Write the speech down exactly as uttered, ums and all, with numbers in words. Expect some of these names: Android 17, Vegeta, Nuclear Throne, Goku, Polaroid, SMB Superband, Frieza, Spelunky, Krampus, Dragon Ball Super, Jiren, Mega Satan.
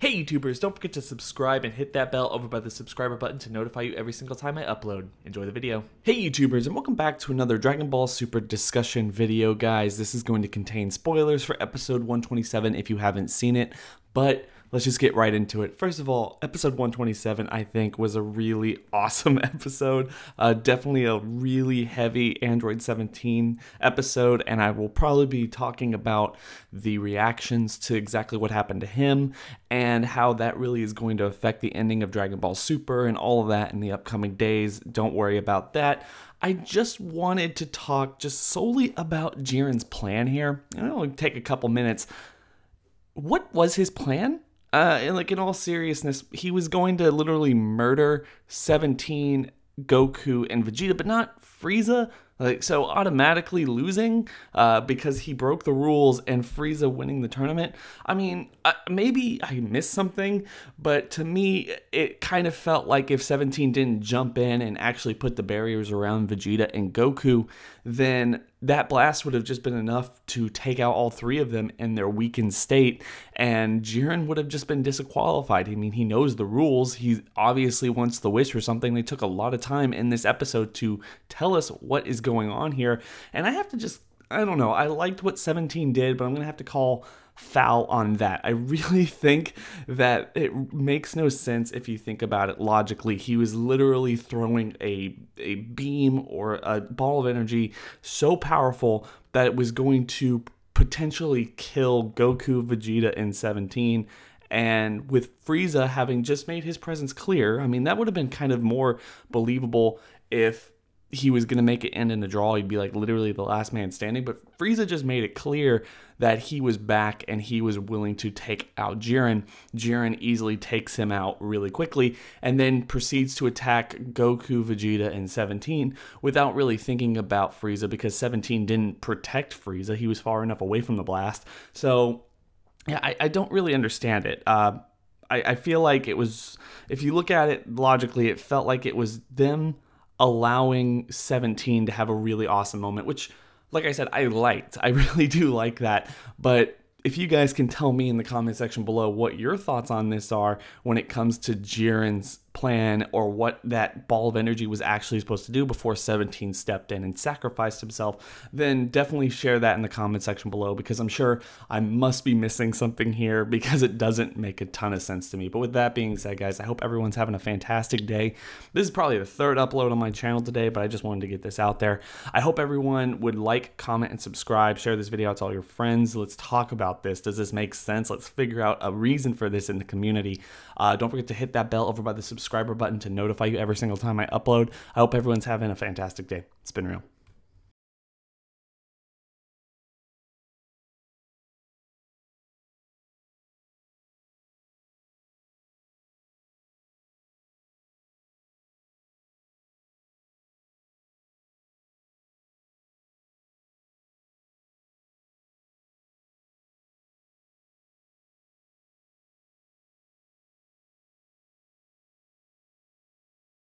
Hey YouTubers, don't forget to subscribe and hit that bell over by the subscriber button to notify you every single time I upload. Enjoy the video. Hey YouTubers, and welcome back to another Dragon Ball Super discussion video, guys. This is going to contain spoilers for episode one twenty-seven if you haven't seen it, but let's just get right into it. First of all, episode one twenty-seven, I think, was a really awesome episode. Uh, definitely a really heavy Android seventeen episode, and I will probably be talking about the reactions to exactly what happened to him and how that really is going to affect the ending of Dragon Ball Super and all of that in the upcoming days. Don't worry about that. I just wanted to talk just solely about Jiren's plan here. It'll take a couple minutes. What was his plan? Uh, and like in all seriousness, he was going to literally murder seventeen, Goku, and Vegeta, but not Frieza. Like, so automatically losing uh, because he broke the rules and Frieza winning the tournament. I mean, uh, maybe I missed something, but to me, it kind of felt like if seventeen didn't jump in and actually put the barriers around Vegeta and Goku, then that blast would have just been enough to take out all three of them in their weakened state, and Jiren would have just been disqualified. I mean, he knows the rules. He obviously wants the wish or something. They took a lot of time in this episode to tell us what is going going on here, and I have to just, I don't know, I liked what seventeen did, but I'm gonna have to call foul on that. I really think that it makes no sense if you think about it logically. He was literally throwing a, a beam or a ball of energy so powerful that it was going to potentially kill Goku, Vegeta, and seventeen. And with Frieza having just made his presence clear, I mean, that would have been kind of more believable if he was going to make it end in a draw. He'd be like literally the last man standing, but Frieza just made it clear that he was back and he was willing to take out Jiren. Jiren easily takes him out really quickly and then proceeds to attack Goku, Vegeta, and seventeen without really thinking about Frieza, because seventeen didn't protect Frieza. He was far enough away from the blast. So yeah, I, I don't really understand it. Uh, I, I feel like it was, if you look at it logically, it felt like it was them allowing seventeen to have a really awesome moment, which, like I said, I liked. I really do like that. But if you guys can tell me in the comment section below what your thoughts on this are when it comes to Jiren's plan, or what that ball of energy was actually supposed to do before seventeen stepped in and sacrificed himself, then definitely share that in the comment section below, because I'm sure I must be missing something here, because it doesn't make a ton of sense to me. But with that being said, guys, I hope everyone's having a fantastic day. This is probably the third upload on my channel today, but I just wanted to get this out there. I hope everyone would like, comment, and subscribe. Share this video out to all your friends. Let's talk about this. Does this make sense? Let's figure out a reason for this in the community. Uh, don't forget to hit that bell over by the subscribe subscriber button to notify you every single time I upload. I hope everyone's having a fantastic day. It's been real.